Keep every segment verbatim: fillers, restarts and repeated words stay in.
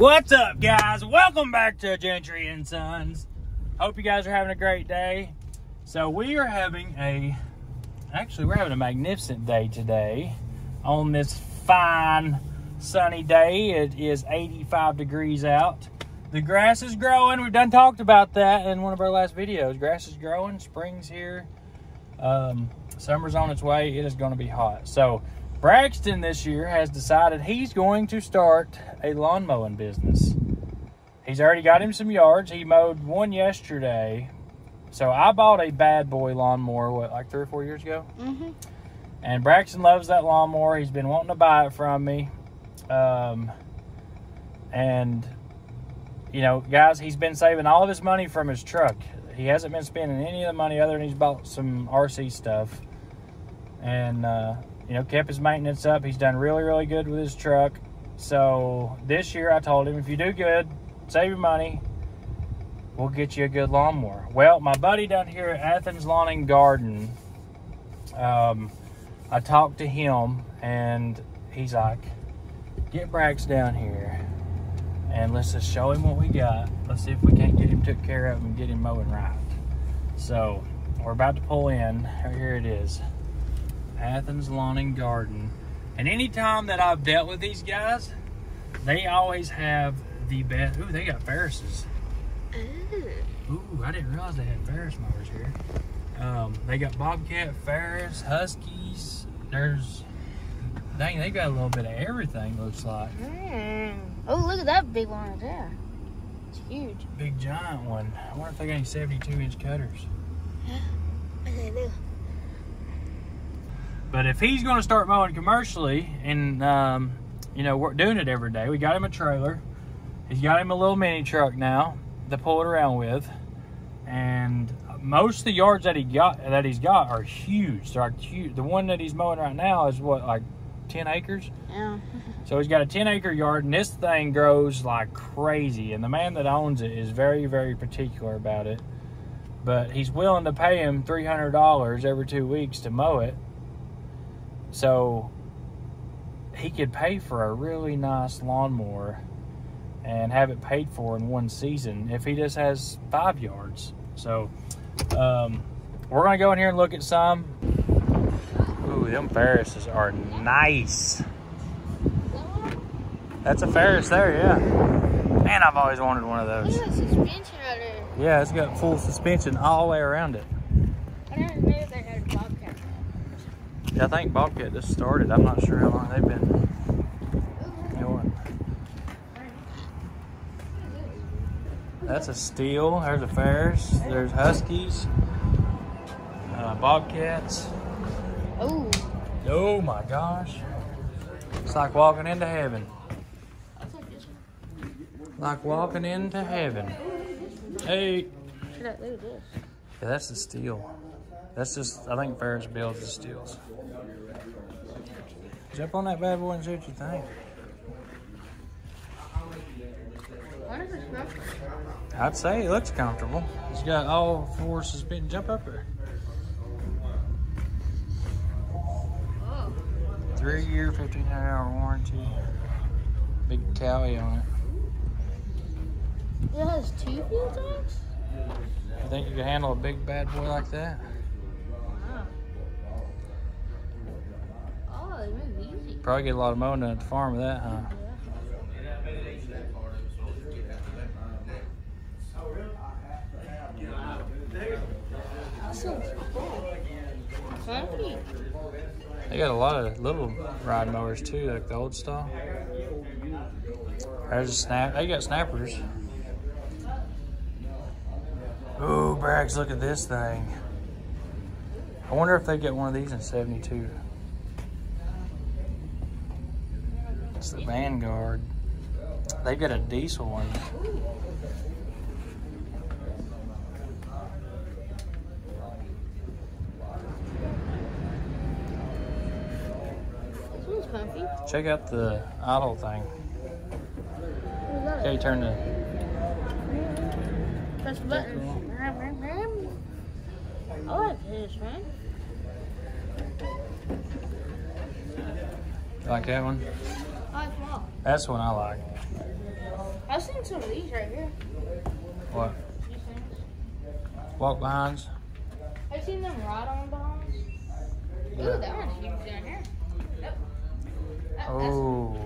What's up, guys? Welcome back to Gentry and Sons. Hope you guys are having a great day. So we are having a, actually we're having a magnificent day today on this fine sunny day. It is eighty-five degrees out. The grass is growing. We've done talked about that in one of our last videos. Grass is growing, spring's here. Um, summer's on its way. It is gonna be hot. So Braxton this year has decided he's going to start a lawn mowing business. He's already got him some yards. He mowed one yesterday. So I bought a Bad Boy lawnmower, what, like three or four years ago? Mm-hmm. And Braxton loves that lawnmower. He's been wanting to buy it from me. Um, and, you know, guys, he's been saving all of his money from his truck. He hasn't been spending any of the money other than he's bought some R C stuff. And, uh... you know, kept his maintenance up. He's done really, really good with his truck. So this year I told him, if you do good, save your money, we'll get you a good lawnmower. Well, my buddy down here at Athens Lawn and Garden, um, I talked to him and he's like, get Brax down here and let's just show him what we got. Let's see if we can't get him took care of and get him mowing right. So we're about to pull in. Here it is. Athens Lawn and Garden. And anytime that I've dealt with these guys, they always have the best. Ooh, they got Ferris's. Ooh. Ooh, I didn't realize they had Ferris mowers here. Um, they got Bobcat, Ferris, Huskies. There's, dang, they got a little bit of everything, looks like. Mm. Oh, look at that big one right there. It's huge. Big giant one. I wonder if they got any seventy-two inch cutters. Yeah, I don't know. But if he's going to start mowing commercially and, um, you know, we're doing it every day. We got him a trailer. He's got him a little mini truck now to pull it around with. And most of the yards that he got, that he's got are huge. They're huge. The one that he's mowing right now is, what, like ten acres? Yeah. So he's got a ten acre yard, and this thing grows like crazy. And the man that owns it is very, very particular about it. But he's willing to pay him three hundred dollars every two weeks to mow it. So he could pay for a really nice lawnmower and have it paid for in one season if he just has five yards. So um, we're gonna go in here and look at some. Ooh, them Ferrises are nice. That's a Ferris there, yeah. Man, I've always wanted one of those. Look at the suspension right there. Yeah, it's got full suspension all the way around it. I never knew they had a Bobcat. I think Bobcat just started. I'm not sure how long they've been going. That's a Steel. There's a Ferris. There's Huskies. Uh, Bobcats. Oh. Oh my gosh. It's like walking into heaven. Like walking into heaven. Hey. Yeah, that's the Steel. That's just, I think Ferris builds the Steels. Jump on that bad boy and see what you think. I'd say it looks comfortable. It's got all four suspension. Jump up there. Three year, fifteen hundred hour warranty. Big cowie on it. It has two fuel tanks? You think you can handle a big bad boy like that? Probably get a lot of mowing at the farm with that, huh? They got a lot of little ride mowers too, like the old style. There's a snap. They got Snappers. Ooh, Brax, look at this thing. I wonder if they get one of these in seventy-two. It's the Vanguard. They've got a diesel one. This one's comfy. Check out the idle thing. Okay, turn the. Press the button. I like this, man. You like that one? That's one I like. I've seen some of these right here. What? These things. Walk behinds. I've seen them rod on behinds. Ooh, yeah. That one's huge down here. Nope. That, oh,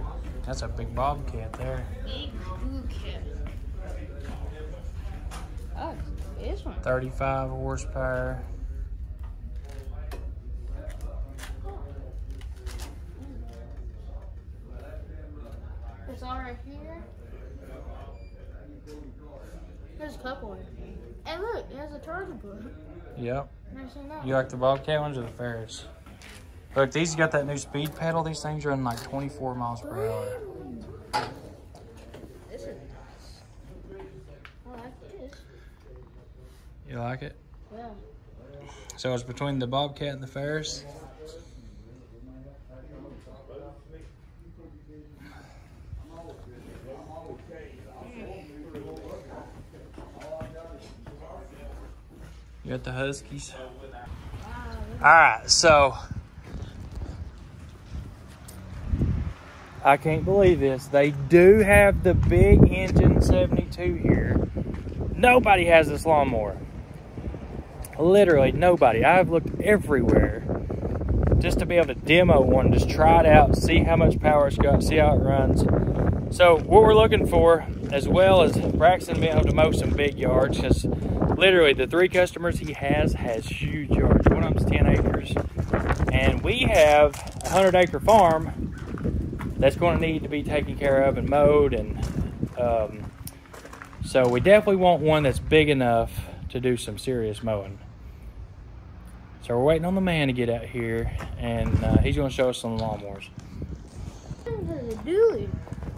that's, that's a big bobcat there. Big bobcat. Oh, this one. thirty-five horsepower. There's all right here. There's a couple right here. Hey, look, it has a charger plug. Yep. You like the Bobcat ones or the Ferris? Look, these got that new speed pedal. These things run like twenty-four miles per hour. This is nice. I like this. You like it? Yeah. So it's between the Bobcat and the Ferris? You're at the Huskies. All right, so I can't believe this. They do have the big engine seventy-two here. Nobody has this lawnmower. Literally nobody. I've looked everywhere just to be able to demo one, just try it out, see how much power it's got, see how it runs. So what we're looking for, as well as Braxton being able to mow some big yards, because literally the three customers he has has huge yards. One of them's ten acres. And we have a hundred acre farm that's going to need to be taken care of and mowed. And um, so we definitely want one that's big enough to do some serious mowing. So we're waiting on the man to get out here, and uh, he's going to show us some lawnmowers.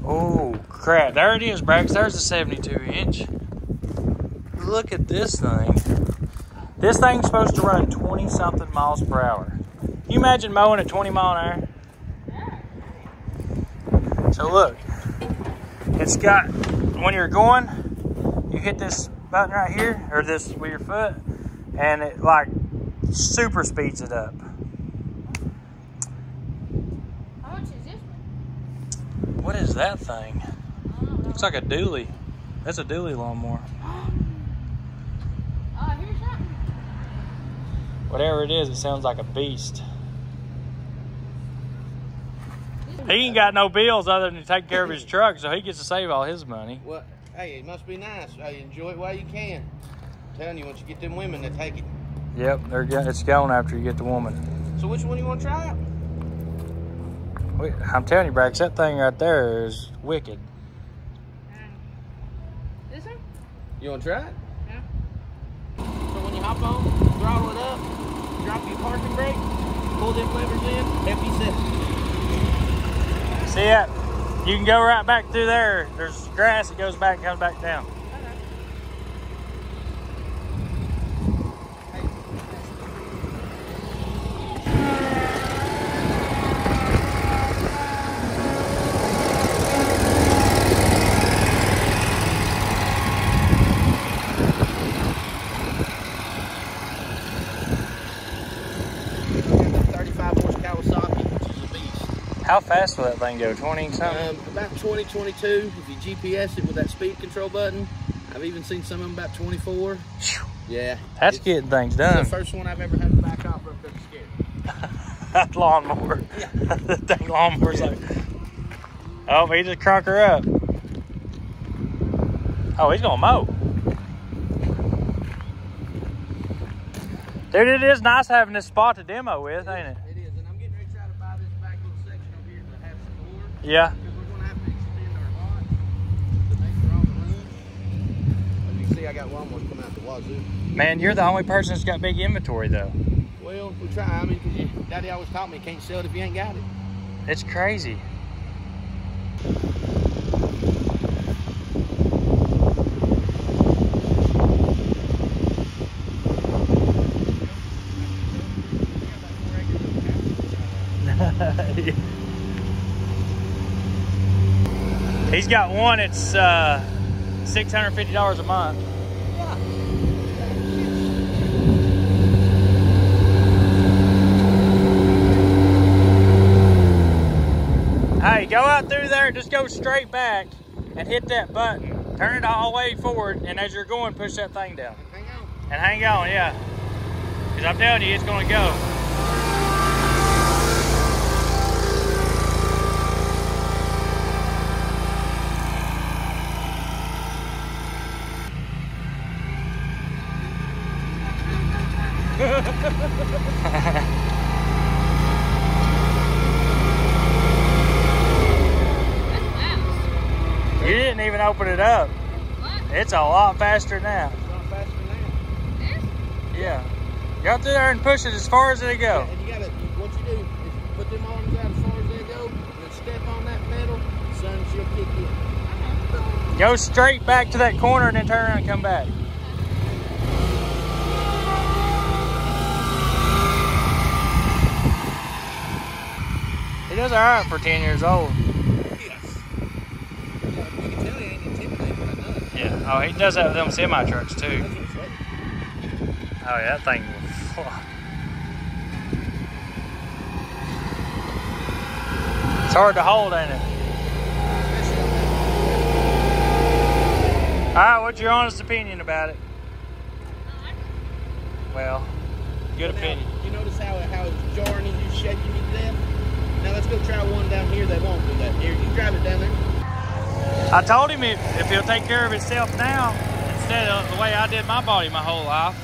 Oh, crap. There it is, Brax. There's the seventy-two inch. Look at this thing. This thing's supposed to run twenty-something miles per hour. Can you imagine mowing at twenty mile an hour? Yeah. So look, it's got, when you're going, you hit this button right here, or this with your foot, and it like super speeds it up. How much is this one? What is that thing? Looks like a dually. That's a dually lawnmower. Whatever it is, it sounds like a beast. He ain't got no bills other than to take care of his truck, so he gets to save all his money. Well, hey, it must be nice. Hey, enjoy it while you can. I'm telling you, once you get them women, they take it. Yep, they're going, it's going after you get the woman. So which one you want to try out? Wait, I'm telling you, Brax, that thing right there is wicked. Uh, this one? You want to try it? Yeah. So when you hop on, throttle it up, drop your parking brake, pull them levers in, help you set it. See that? You can go right back through there. There's grass, it goes back and comes back down. How fast will that thing go? twenty something? Um, about twenty, twenty-two. If you G P S it with that speed control button. I've even seen some of them about twenty-four. Yeah. That's getting things done. It's the first one I've ever had to back off real quick scared. That lawnmower. Yeah. That dang lawnmower's yeah. Like, oh, he just crank her up. Oh, he's going to mow. Dude, it is nice having this spot to demo with, ain't it? Yeah. Because we're going to have to extend our lot to make for all the room. As you can see, I got one more coming out the wazoo. Man, you're the only person that's got big inventory, though. Well, we try. I mean, because Daddy always taught me, you can't sell it if you ain't got it. It's crazy. Yeah. He's got one, it's uh, six hundred fifty dollars a month. Yeah. Hey, go out through there, just go straight back. and hit that button. Turn it all the way forward, and as you're going, push that thing down. And hang on. And hang on, yeah. Because I'm telling you, it's going to go. That's fast. You didn't even open it up. What? It's a lot faster now. It's a lot faster now. Seriously? Yeah. Go through there and push it as far as they go. Yeah, and you gotta, what you do is you put them arms out as far as they go, and then step on that pedal, son, she'll kick in. Go straight back to that corner and then turn around and come back. He does all right for ten years old. Yes. You can tell he ain't intimidated by nothing. Yeah, oh, he does that with them semi-trucks too. Oh yeah, that thing will fly. It's hard to hold, ain't it? Alright, what's your honest opinion about it? Well, good now, opinion. You notice how, how it's jarring and you shaking you to death? Now let's go try one down here that won't do that. Here, you drive it down there. I told him if, if he'll take care of itself now, instead of the way I did my body my whole life.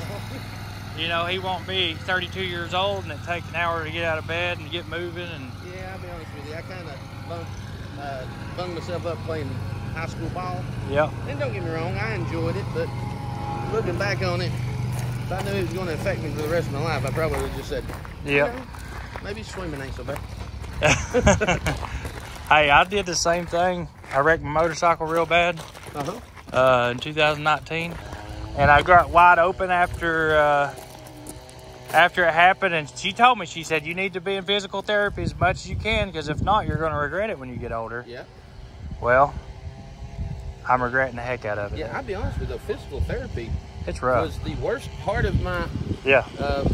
You know, he won't be thirty-two years old and it takes an hour to get out of bed and get moving. And yeah, I'll be honest with you, I kind of bung, uh, bunged myself up playing high school ball. Yeah. And don't get me wrong, I enjoyed it, but looking back on it, if I knew it was going to affect me for the rest of my life, I probably would have just said, yeah, okay, maybe swimming ain't so bad. Hey, I did the same thing. I wrecked my motorcycle real bad uh-huh. uh, in two thousand nineteen. And I got wide open after uh, after it happened. And she told me, she said, you need to be in physical therapy as much as you can, because if not, you're going to regret it when you get older. Yeah. Well, I'm regretting the heck out of it. Yeah, now. I'll be honest with you, physical therapy it's rough. Was the worst part of my... Yeah. Uh,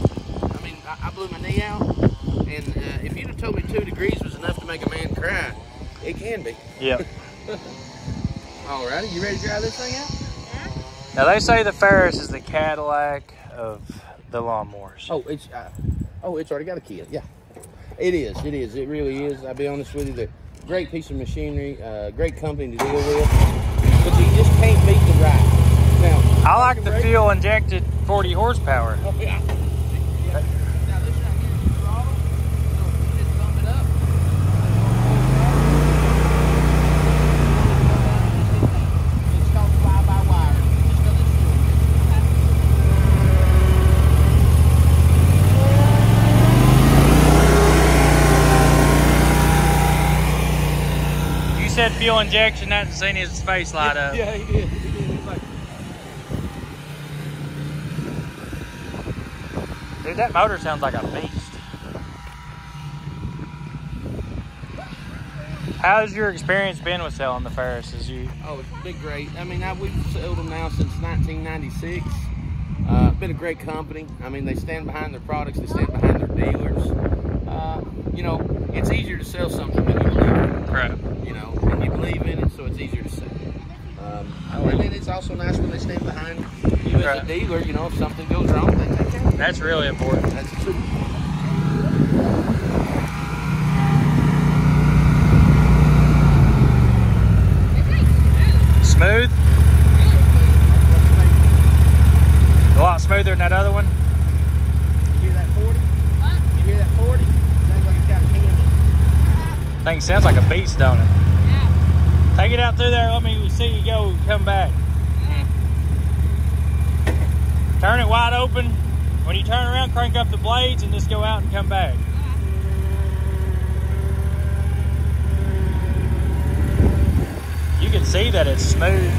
I mean, I, I blew my knee out. And uh, if you'd have told me two degrees was enough to make a man cry, it can be. Yeah. All righty, you ready to drive this thing out? Now, they say the Ferris is the Cadillac of the lawnmowers. Oh, it's uh, oh, it's already got a kid. Yeah, it is. It is. It really is. I'll be honest with you. They're a great piece of machinery, uh, great company to deal with, but you just can't beat the ride. Now, I like the fuel-injected forty horsepower. Oh, yeah. Yeah. Now, this right here is the throttle, so you just bump it up. Said fuel injection, I hadn't seen his face light up. Yeah, he did. He did. He was like... Dude, that motor sounds like a beast. How's your experience been with selling the Ferris? You? Oh, it's been great. I mean, I, we've sold them now since nineteen ninety-six. Uh, been a great company. I mean, they stand behind their products. They stand behind their dealers. Uh, you know, it's easier to sell something than you believe in. Correct. You know, and you believe in it, so it's easier to sell. Um, I mean, it's also nice when they stand behind you as a dealer. You know, if something goes wrong, they take care of it. That's really important. That's true. Smooth. A lot smoother than that other one. Thing sounds like a beast, don't it? Yeah. Take it out through there. Let me see you go. Come back. Yeah. Turn it wide open. When you turn around, crank up the blades and just go out and come back. Yeah. You can see that it's smooth.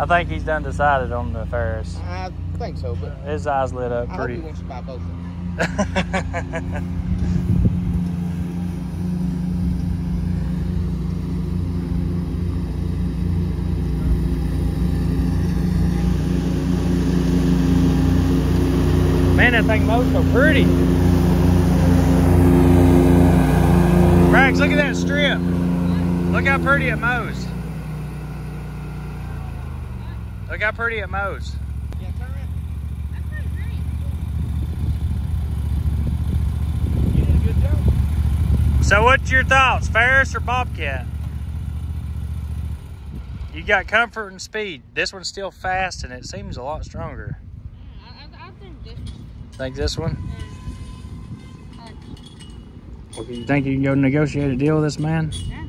I think he's done decided on the Ferris. I think so, but his eyes lit up I pretty. I hope he wants to buy both of them. Man, I think most are pretty. Rags, look at that strip. Look how pretty it mows. Look how pretty it mows. Yeah, turn around. That's pretty great. You did a good job. So what's your thoughts, Ferris or Bobcat? You got comfort and speed. This one's still fast and it seems a lot stronger. Think this one? Yeah. Well, do you think you can go negotiate a deal with this man? Yeah.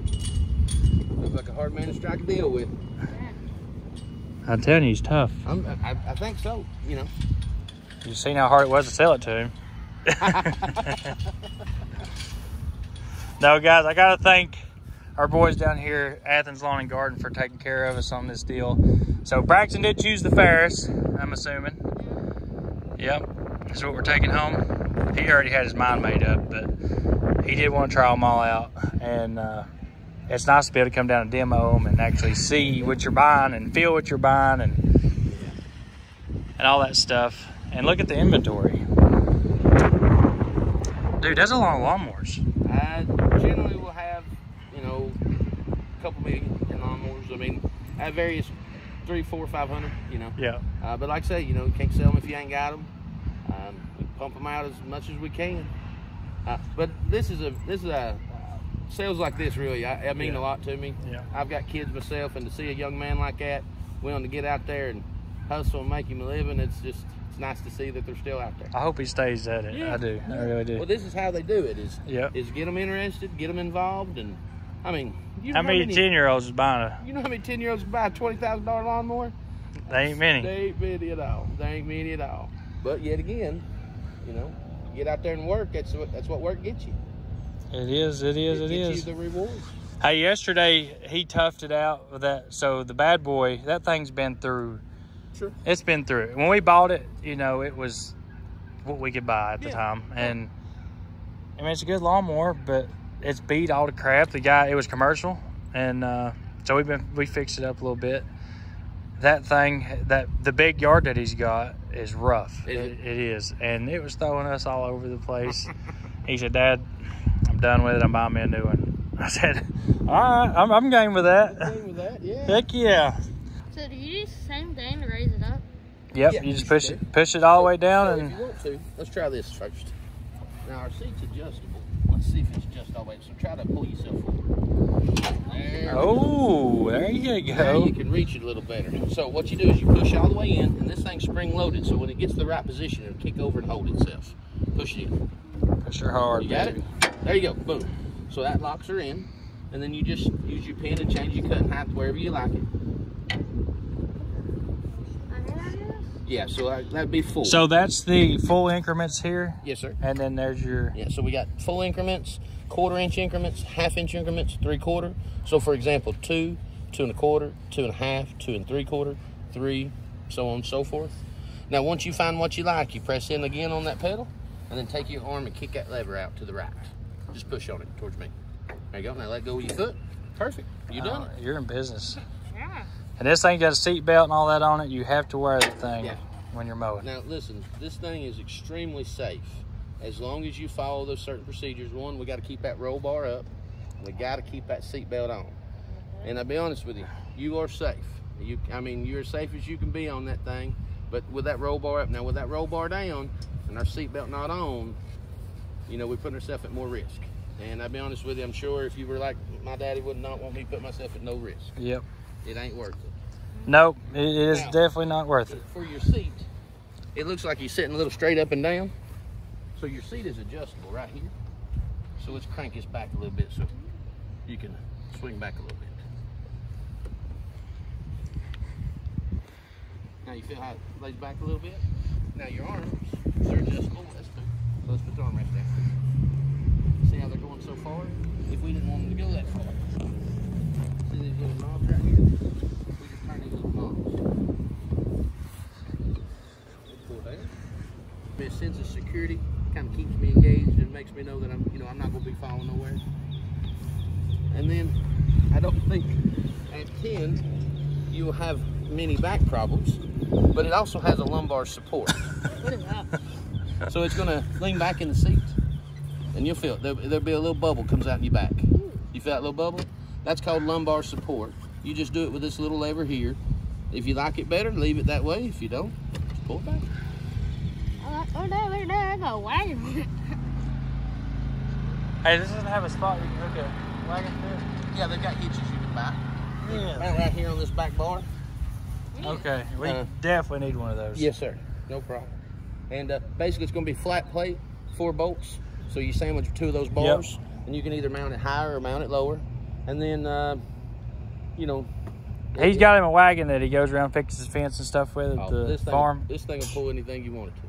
Looks like a hard man to strike a deal with. Yeah. I'm telling you, he's tough. I'm, I, I think so, you know. You've seen how hard it was to sell it to him. No, guys, I got to thank our boys down here, Athens Lawn and Garden, for taking care of us on this deal. So Braxton did choose the Ferris, I'm assuming. Yep. That's what we're taking home. He already had his mind made up, but he did want to try them all out. And uh, it's nice to be able to come down and demo them and actually see what you're buying and feel what you're buying and, and all that stuff. And look at the inventory. Dude, that's a lot of lawnmowers. I generally will have, you know, a couple million in lawnmowers. I mean, at various three, four, five hundred, you know. Yeah. Uh, but like I say, you know, you can't sell them if you ain't got them. Um, we pump them out as much as we can, uh, but this is a this is a sales like this really I, I mean yeah. a lot to me. Yeah. I've got kids myself, and to see a young man like that willing to get out there and hustle and make him a living, it's just it's nice to see that they're still out there. I hope he stays at it. Yeah. I do. Yeah. I really do. Well, this is how they do it. Is yeah. is get them interested, get them involved, and I mean, you know how, how many ten-year-olds is buying a? You know how many ten-year-olds buy a twenty thousand dollar lawnmower? They ain't many. They ain't many at all. They ain't many at all. But yet again, you know, get out there and work. That's what, that's what work gets you. It is, it is, it, it is. It gets you the reward. Hey, yesterday he toughed it out with that. So the Bad Boy, that thing's been through. Sure. It's been through. When we bought it, you know, it was what we could buy at yeah. the time. And, I mean, it's a good lawnmower, but it's beat all the crap. The guy, it was commercial. And uh, so we've been, we fixed it up a little bit. That thing, that the big yard that he's got is rough. Is it? It, it is. And it was throwing us all over the place. He said, Dad, I'm done with it. I'm buying me a new one. I said, all right, I'm, I'm game with that. I'm game with that, yeah. Heck yeah. So do you use the same thing to raise it up? Yep, yeah, you just push it, push it all the so, way down. So and if you want to, let's try this first. Now, our seat's adjustable. Let's see if it's just all the way. So try to pull yourself forward. There oh, there you go. Now you can reach it a little better. So what you do is you push all the way in, and this thing's spring-loaded, so when it gets to the right position, it'll kick over and hold itself. Push it in. Push her hard. You got it? There you go. Boom. So that locks her in, and then you just use your pin and change your cut and height wherever you like it. Yeah, so that'd be full. So that's the full increments here? Yes, sir. And then there's your... Yeah, so we got full increments, quarter-inch increments, half-inch increments, three-quarter. So, for example, two, two and a quarter, two and a half, two and three-quarter, three, so on and so forth. Now, once you find what you like, you press in again on that pedal, and then take your arm and kick that lever out to the right. Just push on it towards me. There you go. Now, let go of your foot. Perfect. You done uh, it. You're in business. Yeah. And this thing got a seat belt and all that on it. You have to wear the thing yeah. when you're mowing. Now, listen, this thing is extremely safe. As long as you follow those certain procedures. One, we got to keep that roll bar up. We got to keep that seat belt on. And I'll be honest with you, you are safe. You, I mean, you're as safe as you can be on that thing. But with that roll bar up, now with that roll bar down and our seat belt not on, you know, we put ourselves at more risk. And I'll be honest with you, I'm sure if you were like, my daddy would not want me to put myself at no risk. Yep. It ain't worth it. Nope, it is now, definitely not worth it. For your seat, it looks like you're sitting a little straight up and down. So your seat is adjustable right here. So let's crank this back a little bit so you can swing back a little bit. Now you feel how it lays back a little bit? Now your arms are adjustable. That's two. So let's put the arm right there. See how they're going so far? If we didn't want them to go that far. See these little knobs right here? We just turn these little knobs. security. Kind of keeps me engaged and makes me know that I'm, you know, I'm not going to be falling nowhere. And then I don't think at ten you'll have many back problems, but it also has a lumbar support. So it's going to lean back in the seat, and you'll feel it. There'll, there'll be a little bubble comes out in your back. You feel that little bubble? That's called lumbar support. You just do it with this little lever here. If you like it better, leave it that way. If you don't, just pull it back. Oh no, look at that, I got a wagon. Hey, this doesn't have a spot where you can hook a wagon through. Yeah, they've got hitches you can buy. Yeah. Right, right here on this back bar. Yeah. Okay, we uh, definitely need one of those. Yes, sir. No problem. And uh, basically it's going to be flat plate, four bolts. So you sandwich two of those bars, yep. And you can either mount it higher or mount it lower. And then, uh, you know, he's got him a wagon that he goes around, fixes his fence and stuff with at oh, the this thing, farm. This thing will pull anything you want it to.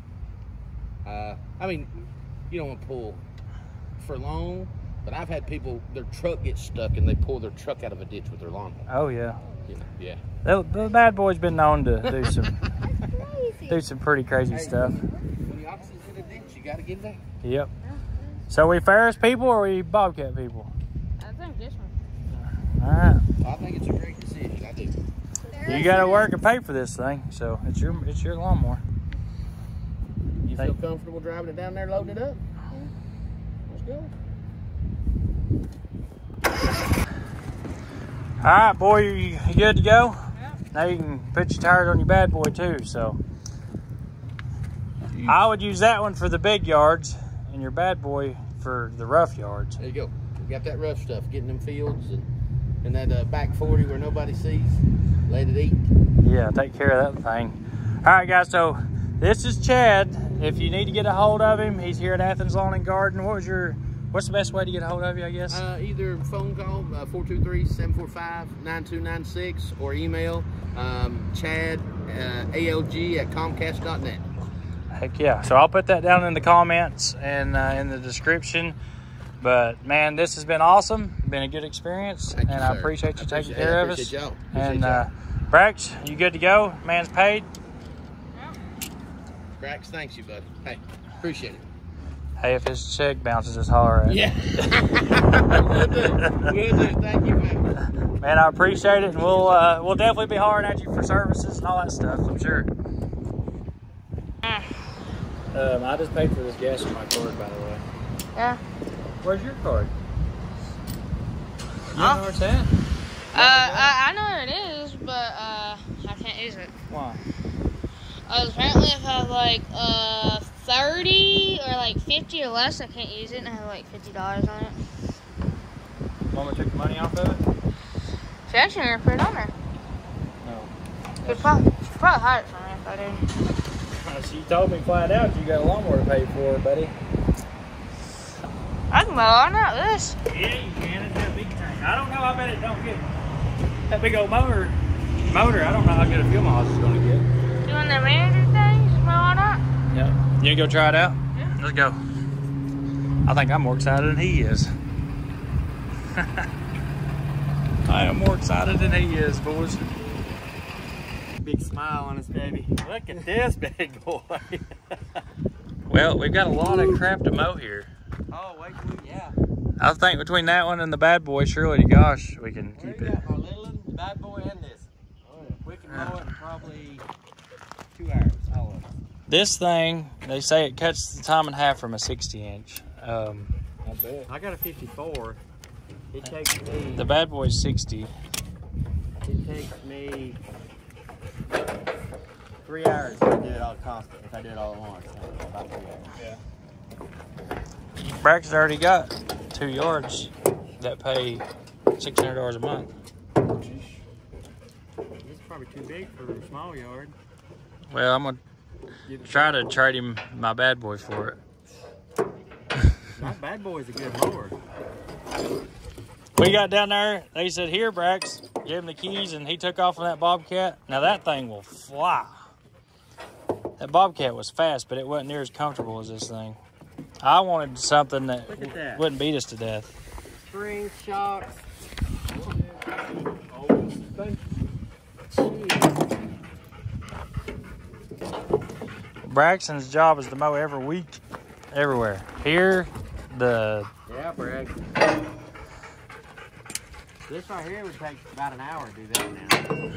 Uh, I mean, you don't want to pull for long, but I've had people, their truck gets stuck and they pull their truck out of a ditch with their lawnmower. Oh, yeah. You know, yeah. The, the bad boy's been known to do some do some pretty crazy hey, stuff. When the oxygen's in a ditch, you got to get down. Yep. So, we Ferris people or we Bobcat people? I think this one. All right. Well, I think it's a great decision. I do. There you got to work and pay for this thing, so it's your, it's your lawnmower. You feel comfortable driving it down there, loading it up? Let's go. All right, boy, you good to go? Yeah. Now you can put your tires on your bad boy too. So Jeez. I would use that one for the big yards, and your bad boy for the rough yards. There you go. You got that rough stuff, getting them fields and and that uh, back forty where nobody sees. Let it eat. Yeah, take care of that thing. All right, guys. So. This is Chad. If you need to get a hold of him, he's here at Athens Lawn and Garden. What was your, what's the best way to get a hold of you, I guess? Uh, either phone call, uh, four two three, seven four five, nine two nine six, or email um, Chad, uh, A L G at Comcast dot net. Heck yeah. So I'll put that down in the comments and uh, in the description. But, man, this has been awesome. Been a good experience. Thank you, and sir. I appreciate you I taking appreciate, care of us. And, uh, Brax, you good to go? Man's paid. Brax, thanks you, buddy. Hey, appreciate it. Hey, if his check bounces, just holler at yeah. We'll do. We'll do. Thank you, man. Man, I appreciate it, and we'll uh, we'll definitely be hollering at you for services and all that stuff, I'm sure. Um, I just paid for this gas in my card, by the way. Yeah. Where's your card? You don't know where it's at? Uh, I, I know where it is, but uh, I can't use it. Why? Uh, apparently if I have like uh, thirty or like fifty or less, I can't use it, and I have like fifty dollars on it. Mama took the money off of it? She actually never put it on there. No. She'd probably, she'd probably hide it from me if I did. She told me flat out you got a lawnmower to pay for, buddy. I can mow on out this. Yeah, you can. It's that big thing. I don't know. I bet it don't get that big old motor. Motor, I don't know how good a fuel mileage is going to get. Doing the manager thing, just roll it up. Yeah. You go try it out? Yeah. Let's go. I think I'm more excited than he is. I am more excited than he is, boys. Big smile on his baby. Look at this big boy. Well, we've got a lot of crap to mow here. Oh, wait, yeah. I think between that one and the bad boy, surely to gosh, we can Where keep it. Got our little one, the bad boy, and this. Oh, yeah. We can mow it in probably two hours, all of them. This thing, they say it cuts the time in half from a sixty inch. Um, I bet. I got a fifty-four. It takes me. The bad boy's sixty. It takes me three hours if I do it all constant. If I do it all at once, about three hours. Yeah. Braxton's already got two yards that pay six hundred dollars a month. This is probably too big for a small yard. Well, I'm going to try to trade him my bad boy for it. My bad boy's a good mower. We got down there. They said, here, Brax. Give him the keys, and he took off on that Bobcat. Now, that thing will fly. That Bobcat was fast, but it wasn't near as comfortable as this thing. I wanted something that, that. wouldn't beat us to death. Spring shocks. Oh, thank you. Braxton's job is to mow every week. everywhere. Here, the... Yeah, Brad. This right here would take about an hour to do that now.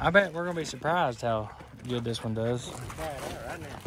I bet we're going to be surprised how good this one does. Right now.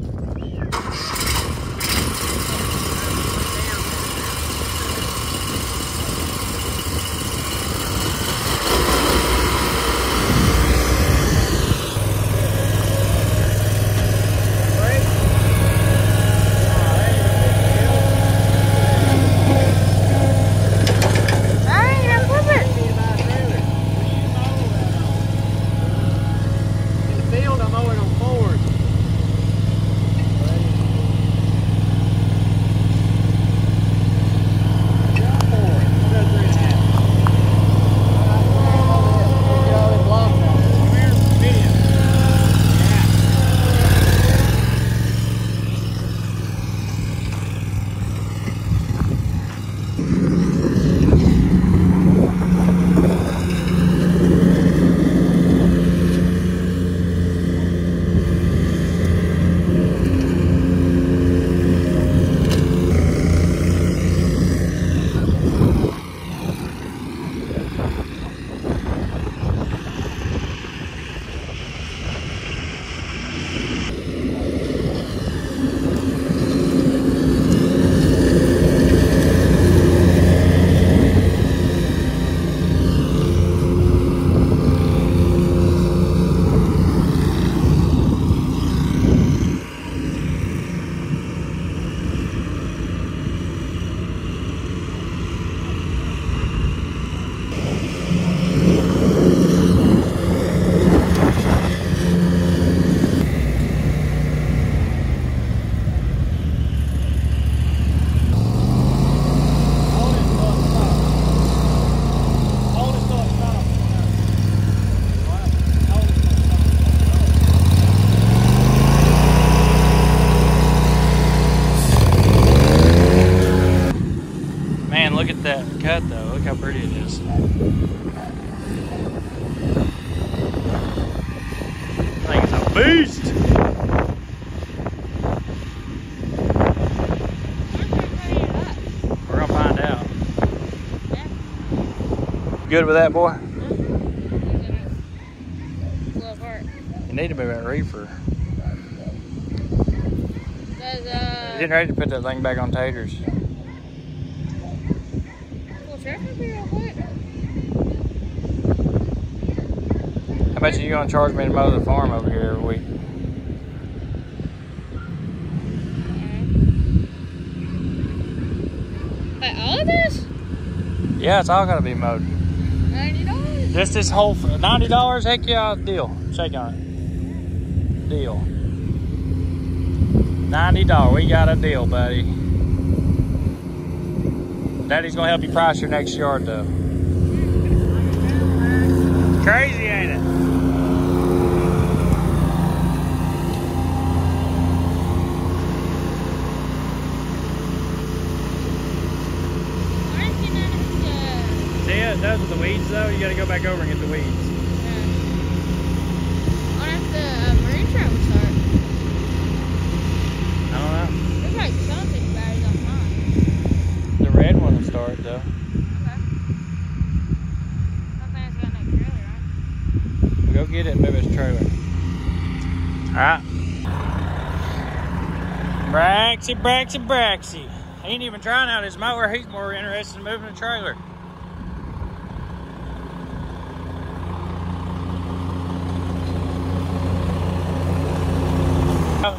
Good with that, boy? Mm-hmm. You need to move that reefer. Uh, You're getting ready to put that thing back on taters. Well, traffic be real quick. How much are you going to charge me to mow the farm over here every week? Mm-hmm. Like all of this? Yeah, it's all got to be mowed. ninety dollars? Just this whole, ninety dollars? Heck yeah, deal. Check on it. Deal. ninety dollars, we got a deal, buddy. Daddy's gonna help you price your next yard though. Crazy, ain't it? Those are the weeds though, you gotta go back over and get the weeds. Yeah. What if the uh, marine trout would start? I don't know. There's like something bad on mine. The red one will start though. Okay. Something's got no trailer, right? We'll go get it and move its trailer. Alright. Braxy, Braxy, Braxy. He ain't even trying out his mower, he's more interested in moving the trailer.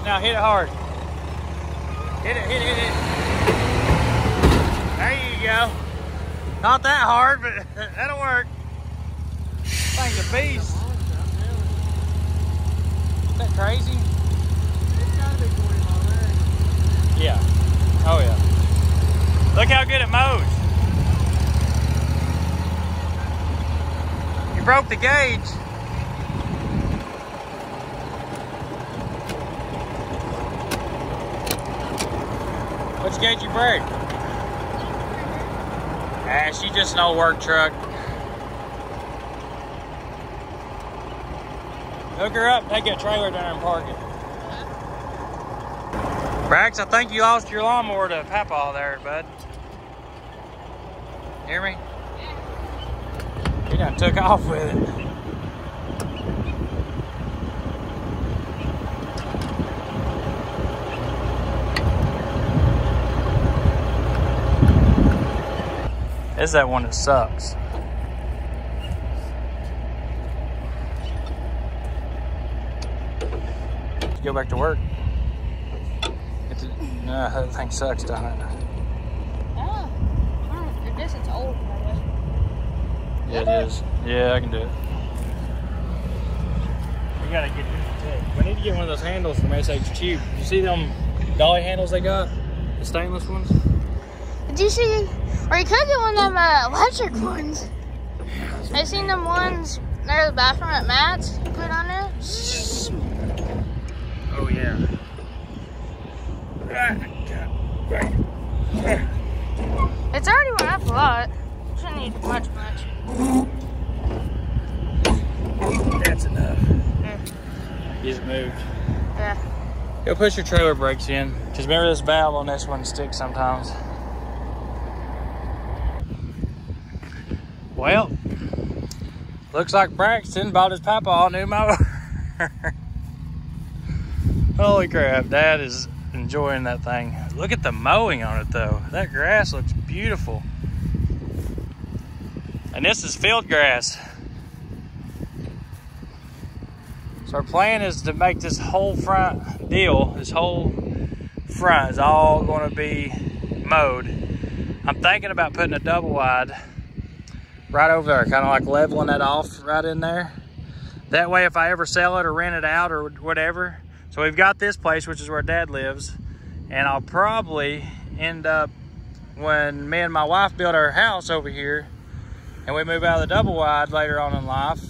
Now hit it hard. Hit it, hit it, hit it. There you go. Not that hard, but that'll work. Thing's a beast. Isn't that crazy? It's gotta be forty miles an hour. Yeah. Oh yeah. Look how good it mows. You broke the gauge. Which gauge you break? Ah, she just an old work truck. Hook her up, take that trailer down and park it. Brax, I think you lost your lawnmower to Papa there, bud. Hear me? Yeah. He done took off with it. It's that one that sucks. Go back to work. It's, uh, that thing sucks, doesn't it? Oh, I don't know. This is old. Yeah, it is. Yeah, I can do it. We gotta get this. We need to get one of those handles from S H Q. You see them dolly handles they got? The stainless ones? Did you see? Or you could get one of them uh, electric ones. I've seen them ones near the bathroom at Matt's. You put on there. Oh yeah. It's already went up a lot. Shouldn't need much, much. That's enough. Yeah. Get it moved. Yeah. Go push your trailer brakes in. Cause remember this valve on this one sticks sometimes. Well, looks like Braxton bought his papa all new mower. Holy crap, Dad is enjoying that thing. Look at the mowing on it though. That grass looks beautiful. And this is field grass. So our plan is to make this whole front deal, this whole front is all gonna be mowed. I'm thinking about putting a double wide right over there, kind of like leveling that off right in there. That way if I ever sell it or rent it out or whatever. So we've got this place, which is where Dad lives, and I'll probably end up, when me and my wife build our house over here and we move out of the double wide later on in life,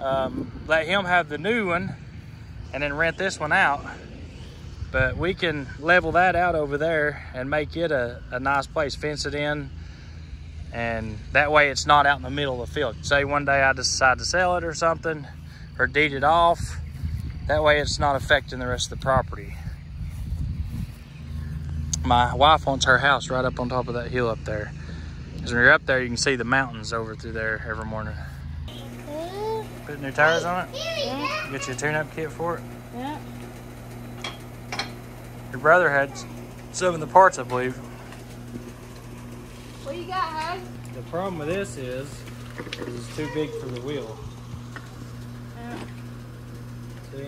um, let him have the new one and then rent this one out. But we can level that out over there and make it a, a nice place, fence it in. And that way it's not out in the middle of the field. Say one day I decide to sell it or something, or deed it off. That way it's not affecting the rest of the property. My wife wants her house right up on top of that hill up there. Because when you're up there, you can see the mountains over through there every morning. Put new tires on it? Yeah. Get you a tune-up kit for it? Yeah. Your brother had some of the parts, I believe. What you got, huh? The problem with this is, is it's too big for the wheel. Yeah. See,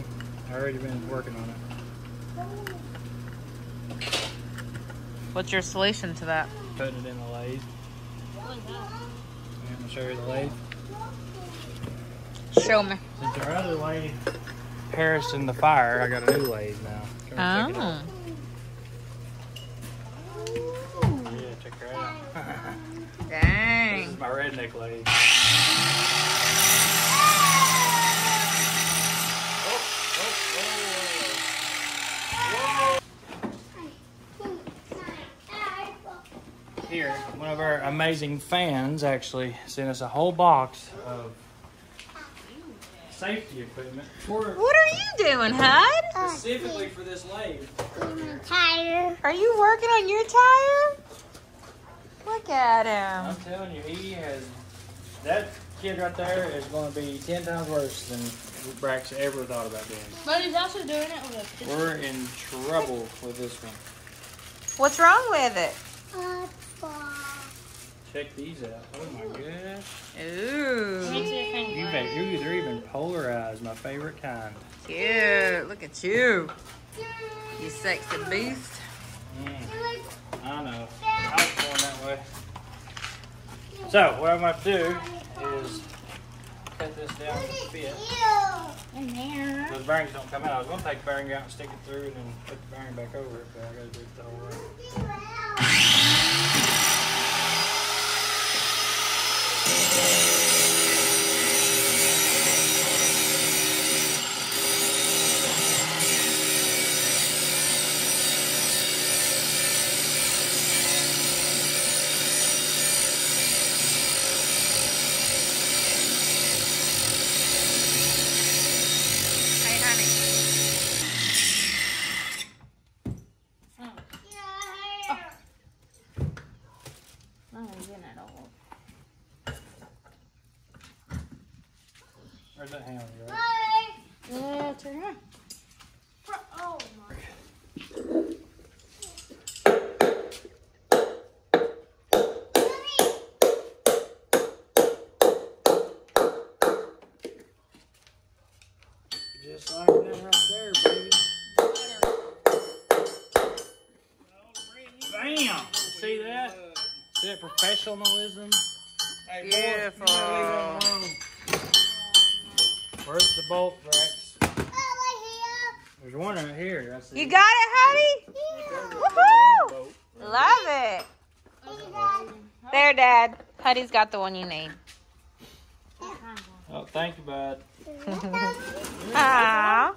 I already been working on it. What's your solution to that? Putting it in the lathe. I'm gonna show you the lathe. Show me. Since our other lathe perished in the fire, I got a new lathe now. Oh. Dang. This is my redneck lady. Oh, oh, oh. Whoa. Here, one of our amazing fans actually sent us a whole box of safety equipment. For what are you doing, Hud? Specifically for this lathe. I'm tired. Are you working on your tire? Look at him. I'm telling you, he has, that kid right there is going to be ten times worse than Brax ever thought about doing. But he's also doing it with this. We're in trouble with this one. What's wrong with it? Check these out. Oh my gosh. Ooh. You bet, you they're even polarized, my favorite kind. Cute. Look at you. You sexy beast. Mm. I know. I was going that way. So, what I'm going to do is cut this down to fit. So the bearings don't come out. I was going to take the bearing out and stick it through and then put the bearing back over it, but I got to do it the whole way. Where's that handle? Right? Yeah, it's right here. Oh my. Just like that right there, baby. Bam! See that? See that professionalism? Hey, beautiful. Boy, you know, where's the bolt racks? There's one right here. I see. You got it, honey? Yeah. Woohoo! Love it. Oh, there, Dad. Honey's got the one you need. Oh, thank you, bud. Aww.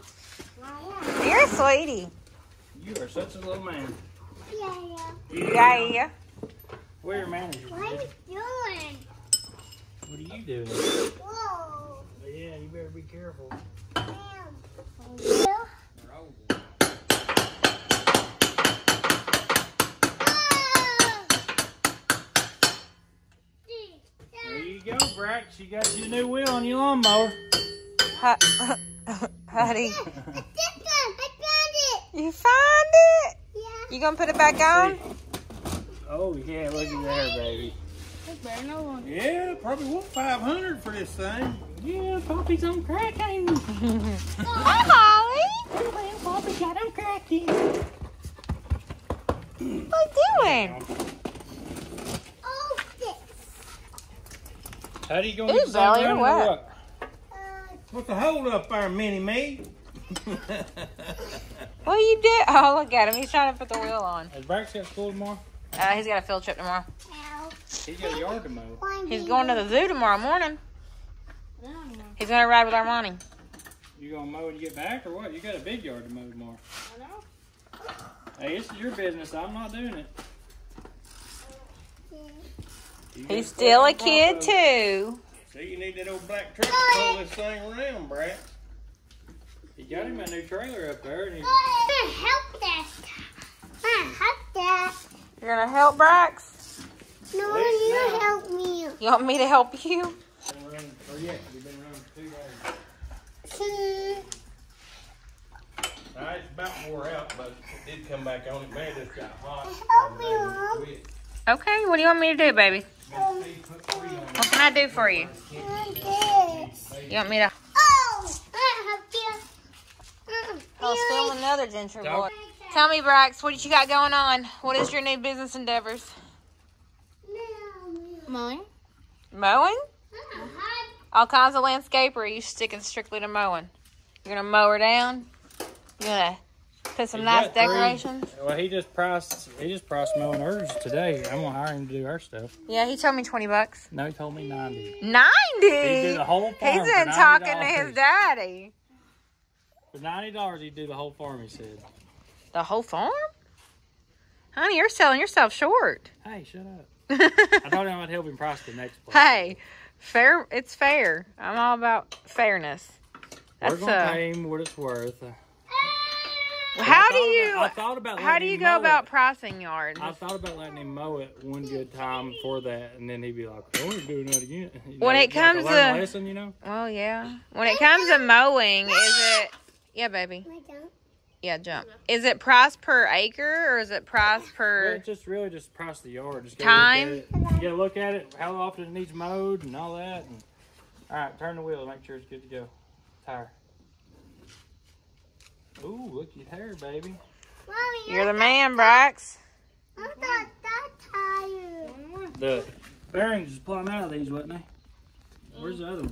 You're a sweetie. You are such a little man. Yeah, yeah. Yeah, yeah. Where your manager? What are you doing? What are you doing? Whoa. Yeah, you better be careful. Damn. Yeah. There you go, Brax. You got your new wheel on your lawnmower. Hi, honey. I found it. You found it? You gonna put it back on? Oh yeah, look at there, baby. No yeah, probably want five hundred for this thing. Yeah, Poppy's on cracking. Hi, Holly. Well, Poppy got on cracking. What are you doing? Oh, this. How do you gonna do something? What? Uh, What's the hold up there, Minnie Me? What do you do? Oh, look at him. He's trying to put the wheel on. Is Brax got school tomorrow? Uh, he's got a field trip tomorrow. No. He's got a yard tomorrow. He's going to the zoo tomorrow morning. He's going to ride with Armani. You going to mow when you get back or what? You got a big yard to mow tomorrow. I know. Hey, this is your business. I'm not doing it. You he's still a kid, too. See, you need that old black truck to pull this thing around, Brax. You got him a new trailer up there. And he's... I'm gonna help that. I'm gonna help that. You're gonna help Brax? No, you now. Help me. You want me to help you? We're running, or yeah, we've been running for two days. All right, it's about wore out, but it did come back on. It may have just got hot. Help me, Mom. Okay, what do you want me to do, baby? Um, what can I do for you? This. You want me to... Oh, I have to... Oh, still another Gentry boy. Tell me, Brax, what you got going on? What is your new business endeavors? Mowing. Mowing? All kinds of landscaper. Or are you sticking strictly to mowing? You're going to mow her down? You're going to put some He's nice decorations? Well, he just priced he just priced mowing hers today. I'm going to hire him to do her stuff. Yeah, he told me twenty bucks. No, he told me ninety. ninety? He did the whole farm. He's been talking to his daddy. For ninety dollars, he'd do the whole farm, he said. The whole farm? Honey, you're selling yourself short. Hey, shut up. I told him I'd help him price the next place. Hey, fair. It's fair. I'm all about fairness. That's We're going to uh, pay him what it's worth. Uh, how do you about, I thought about How do you go about it. pricing yards? I thought about letting him mow it one good time for that, and then he'd be like, I want to do that again. You when know, it comes like to... learn a lesson, you know? Well, yeah. When it comes to mowing, is it... Yeah, baby. Yeah, jump. Is it price per acre or is it price per... It's just really just price the yard. Just time? You gotta look at it, how often it needs mowed and all that. And... All right, turn the wheel and make sure it's good to go. Tire. Ooh, look at your hair, baby. Mommy, You're I'm the man, Brax. I'm not that tired. The bearings is plumb out of these, wasn't they? Where's the other one?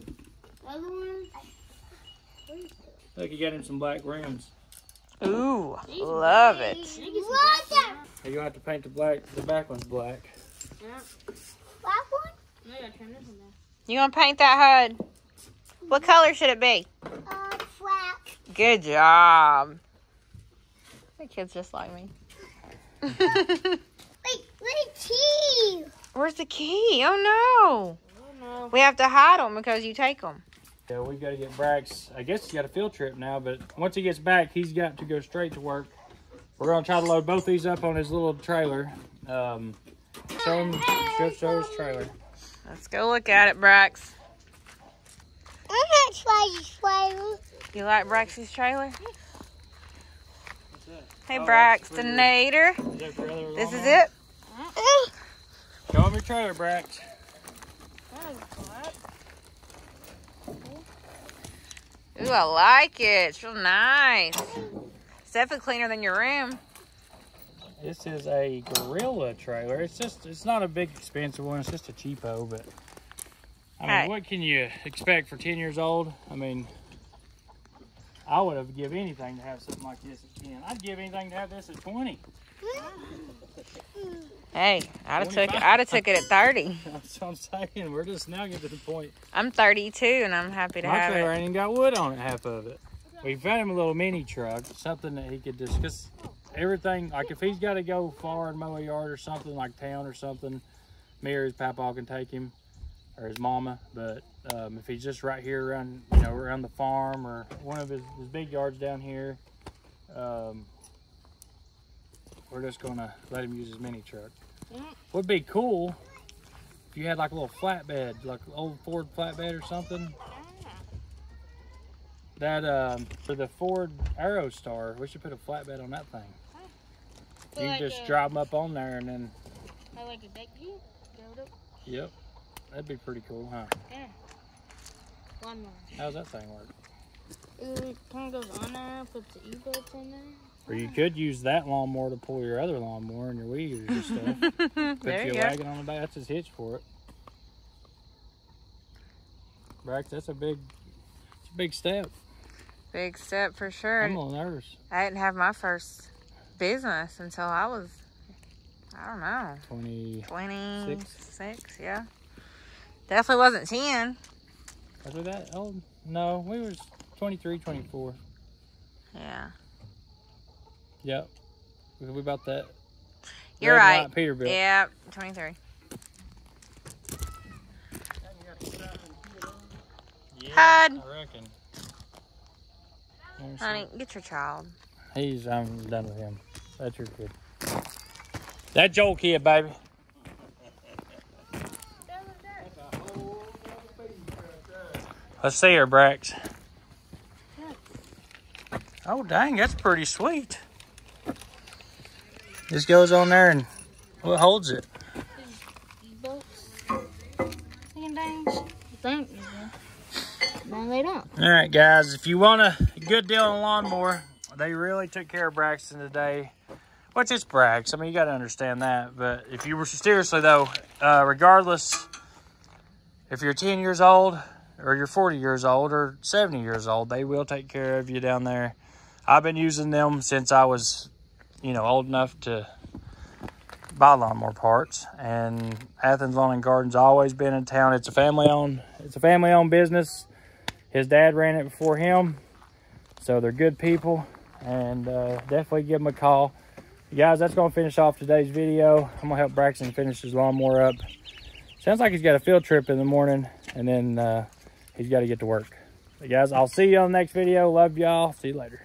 Other one? Look, you got him some black rims. Ooh, love it. You're gonna have to paint the black. The back one's black. Yeah. Black one? Yeah, turn this one down. You gonna paint that hood? What color should it be? Uh, black. Good job. The kid's just like me. Wait, where's the key? Where's the key? Oh no. Oh, no. We have to hide them because you take them. Yeah, we got to get Brax. I guess he's got a field trip now, but once he gets back, he's got to go straight to work. We're going to try to load both these up on his little trailer. Um, show him, go show his trailer. Let's go look at it, Brax. I'm not Braxy's trailer. You like Braxy's trailer? What's that? Hey, oh, Braxtonator. Is that this is on? It? Uh-uh. Go on your trailer, Brax. Ooh, I like it. It's real nice. It's definitely cleaner than your room. This is a Gorilla trailer. It's just, it's not a big expensive one. It's just a cheapo, but I mean, hey. What can you expect for ten years old? I mean, I would have give anything to have something like this at ten. I'd give anything to have this at twenty. Hey, I'd have took it. I'd have took it at thirty. That's what I'm saying. We're just now getting to the point. I'm thirty-two, and I'm happy to My have it. My trailer ain't even got wood on it, half of it. We found him a little mini truck, something that he could just, cause everything, like if he's got to go far and mow a yard or something, like town or something, me or his papa can take him, or his mama. But um, if he's just right here around, you know, around the farm or one of his, his big yards down here, um, we're just gonna let him use his mini truck. Would be cool if you had like a little flatbed, like an old Ford flatbed or something. That um, for the Ford Aerostar, we should put a flatbed on that thing. You can like just a, drive them up on there and then. I like a deck view. Yep, that'd be pretty cool, huh? Yeah. One more. How's that thing work? It kind of goes on there, puts the e-bolts in there. Or you could use that lawnmower to pull your other lawnmower and your weed or your stuff. Put there you your go. Wagon on the back. That's his hitch for it. Brax, that's a big, it's a big step. Big step for sure. I'm a little nervous. I didn't have my first business until I was, I don't know. twenty-six, yeah. Definitely wasn't ten. Was we that old? No, we was twenty-three, twenty-four. Yeah. Yep. We about that. You're right. Peterbilt. Yeah, twenty-three. Yeah, Hud. I reckon. There's Honey, some... get your child. He's, I'm done with him. That's your kid. That's your kid, baby. Let's see her, Brax. Oh, dang, that's pretty sweet. This goes on there and what holds it? Alright guys, if you want a good deal on a lawnmower, they really took care of Braxton today. Which is Brax, I mean you gotta understand that. But if you were seriously though, uh, regardless if you're ten years old or you're forty years old or seventy years old, they will take care of you down there. I've been using them since I was you know, old enough to buy lawnmower parts. And Athens Lawn and Garden's always been in town. It's a family-owned it's a family-owned business. His dad ran it before him. So they're good people. And uh, definitely give them a call. You guys, that's going to finish off today's video. I'm going to help Braxton finish his lawnmower up. Sounds like he's got a field trip in the morning. And then uh, he's got to get to work. So guys, I'll see you on the next video. Love y'all. See you later.